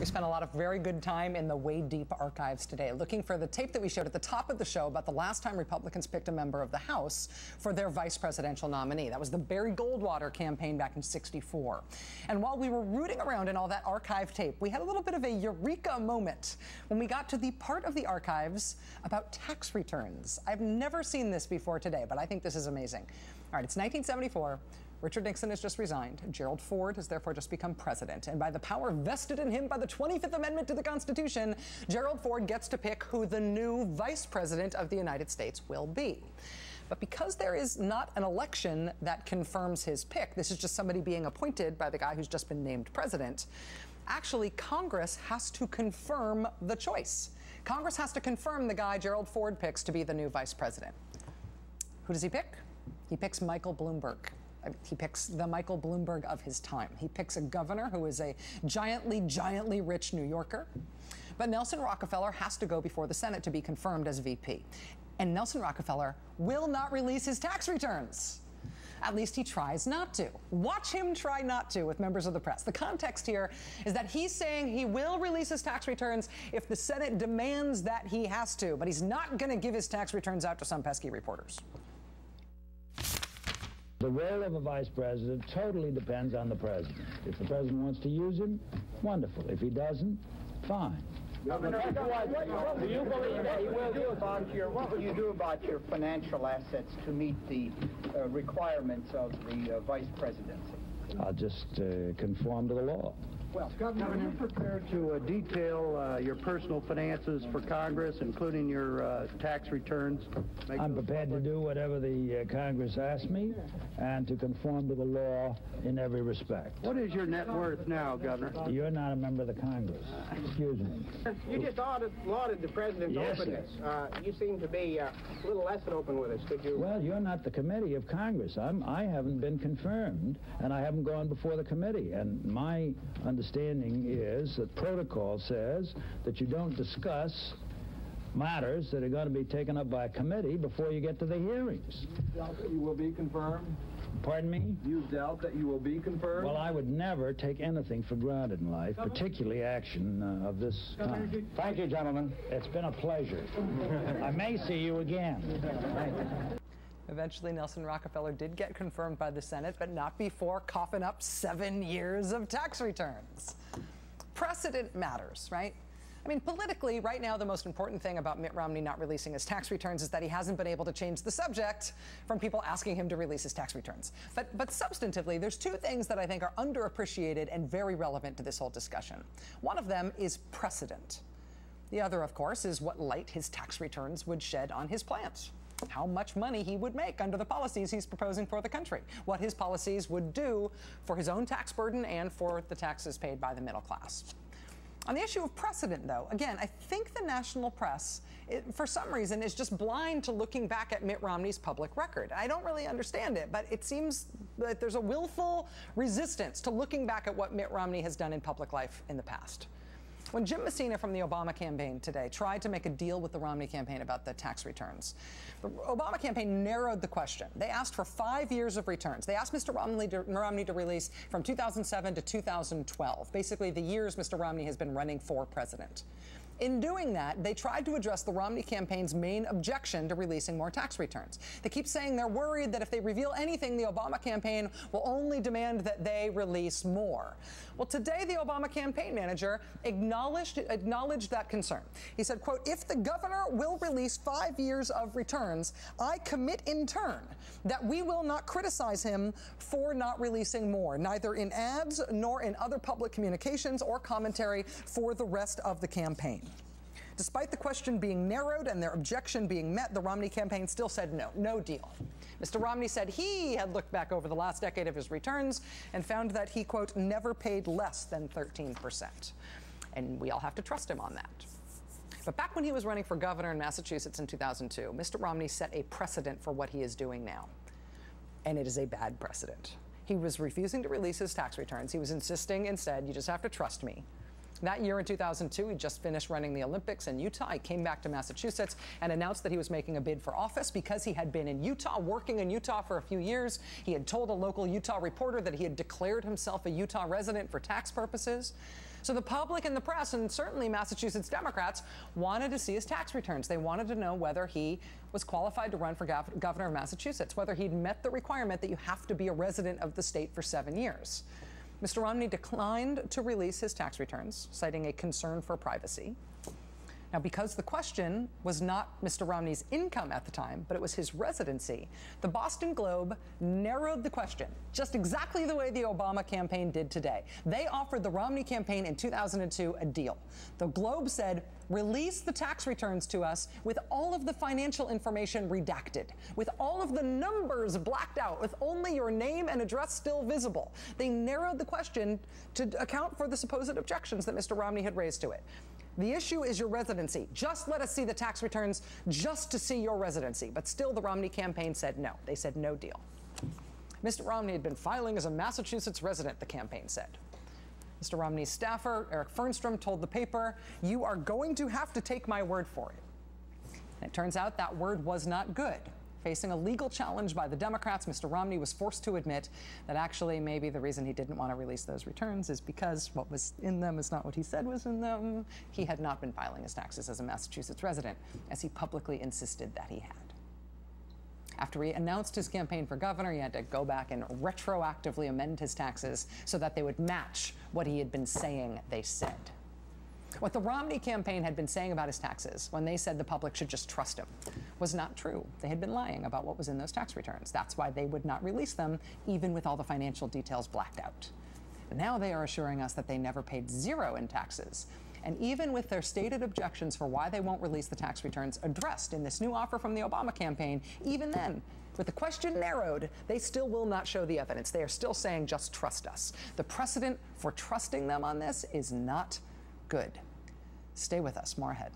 We spent a lot of very good time in the Wade Deep archives today looking for the tape that we showed at the top of the show about the last time Republicans picked a member of the House for their vice presidential nominee. That was the Barry Goldwater campaign back in '64. And while we were rooting around in all that archive tape, we had a little bit of a eureka moment when we got to the part of the archives about tax returns. I've never seen this before today, but I think this is amazing. All right, it's 1974. Richard Nixon has just resigned. Gerald Ford has therefore just become president. And by the power vested in him by the 25th Amendment to the Constitution, Gerald Ford gets to pick who the new vice president of the United States will be. But because there is not an election that confirms his pick, this is just somebody being appointed by the guy who's just been named president, actually Congress has to confirm the choice. Congress has to confirm the guy Gerald Ford picks to be the new vice president. Who does he pick? He picks Michael Bloomberg. He picks the Michael Bloomberg of his time. He picks a governor who is a giantly, giantly rich New Yorker. But Nelson Rockefeller has to go before the Senate to be confirmed as VP. And Nelson Rockefeller will not release his tax returns. At least he tries not to. Watch him try not to with members of the press. The context here is that he's saying he will release his tax returns if the Senate demands that he has to. But he's not going to give his tax returns out to some pesky reporters. The role of a vice president totally depends on the president. If the president wants to use him, wonderful. If he doesn't, fine. Governor, what do you believe that he will do about your, what will you do about your financial assets to meet the requirements of the vice presidency? I'll just conform to the law. Well, Governor, are you prepared to detail your personal finances for Congress, including your tax returns? I'm prepared to do whatever the Congress asks me and to conform to the law in every respect. What is your net worth now, Governor? You're not a member of the Congress. Excuse me. You just lauded the president's openness. You seem to be a little less than open with us. Could you? Well, you're not the committee of Congress. I haven't been confirmed, and I haven't gone before the committee, and my understanding is that protocol says that you don't discuss matters that are going to be taken up by a committee before you get to the hearings. You doubt that you will be confirmed? Pardon me? You doubt that you will be confirmed? Well, I would never take anything for granted in life, particularly action of this kind. Thank you, gentlemen. It's been a pleasure. I may see you again. Thank you. Eventually, Nelson Rockefeller did get confirmed by the Senate, but not before coughing up 7 years of tax returns. Precedent matters, right? I mean, politically, right now, the most important thing about Mitt Romney not releasing his tax returns is that he hasn't been able to change the subject from people asking him to release his tax returns. But substantively, there's two things that I think are underappreciated and very relevant to this whole discussion. One of them is precedent. The other, of course, is what light his tax returns would shed on his plans. How much money he would make under the policies he's proposing for the country, what his policies would do for his own tax burden and for the taxes paid by the middle class. On the issue of precedent, though, again, I think the national press, for some reason, is just blind to looking back at Mitt Romney's public record. I don't really understand it, but it seems that there's a willful resistance to looking back at what Mitt Romney has done in public life in the past. When Jim Messina from the Obama campaign today tried to make a deal with the Romney campaign about the tax returns, the Obama campaign narrowed the question. They asked for 5 years of returns. They asked Mr. Romney to release from 2007 to 2012, basically the years Mr. Romney has been running for president. In doing that, they tried to address the Romney campaign's main objection to releasing more tax returns. They keep saying they're worried that if they reveal anything, the Obama campaign will only demand that they release more. Well, today, the Obama campaign manager acknowledged that concern. He said, quote, if the governor will release 5 years of returns, I commit in turn that we will not criticize him for not releasing more, neither in ads nor in other public communications or commentary for the rest of the campaign. Despite the question being narrowed and their objection being met, the Romney campaign still said no, no deal. Mr. Romney said he had looked back over the last decade of his returns and found that he, quote, never paid less than 13%. And we all have to trust him on that. But back when he was running for governor in Massachusetts in 2002, Mr. Romney set a precedent for what he is doing now. And it is a bad precedent. He was refusing to release his tax returns. He was insisting instead, you just have to trust me. That year in 2002, he just finished running the Olympics in Utah. He came back to Massachusetts and announced that he was making a bid for office because he had been in Utah, working in Utah for a few years. He had told a local Utah reporter that he had declared himself a Utah resident for tax purposes. So the public and the press, and certainly Massachusetts Democrats, wanted to see his tax returns. They wanted to know whether he was qualified to run for governor of Massachusetts, whether he'd met the requirement that you have to be a resident of the state for 7 years. Mr. Romney declined to release his tax returns, citing a concern for privacy. Now, because the question was not Mr. Romney's income at the time, but it was his residency, the Boston Globe narrowed the question, just exactly the way the Obama campaign did today. They offered the Romney campaign in 2002 a deal. The Globe said, release the tax returns to us with all of the financial information redacted, with all of the numbers blacked out, with only your name and address still visible. They narrowed the question to account for the supposed objections that Mr. Romney had raised to it. The issue is your residency. Just let us see the tax returns just to see your residency. But still, the Romney campaign said no. They said no deal. Mr. Romney had been filing as a Massachusetts resident, the campaign said. Mr. Romney's staffer, Eric Fernstrom, told the paper, "You are going to have to take my word for it." And it turns out that word was not good. Facing a legal challenge by the Democrats, Mr. Romney was forced to admit that actually maybe the reason he didn't want to release those returns is because what was in them is not what he said was in them. He had not been filing his taxes as a Massachusetts resident, as he publicly insisted that he had. After he announced his campaign for governor, he had to go back and retroactively amend his taxes so that they would match what he had been saying they said. What the Romney campaign had been saying about his taxes, when they said the public should just trust him, was not true. They had been lying about what was in those tax returns. That's why they would not release them, even with all the financial details blacked out. But now they are assuring us that they never paid zero in taxes. And even with their stated objections for why they won't release the tax returns addressed in this new offer from the Obama campaign, even then, with the question narrowed, they still will not show the evidence. They are still saying, just trust us. The precedent for trusting them on this is not good. Stay with us. More ahead.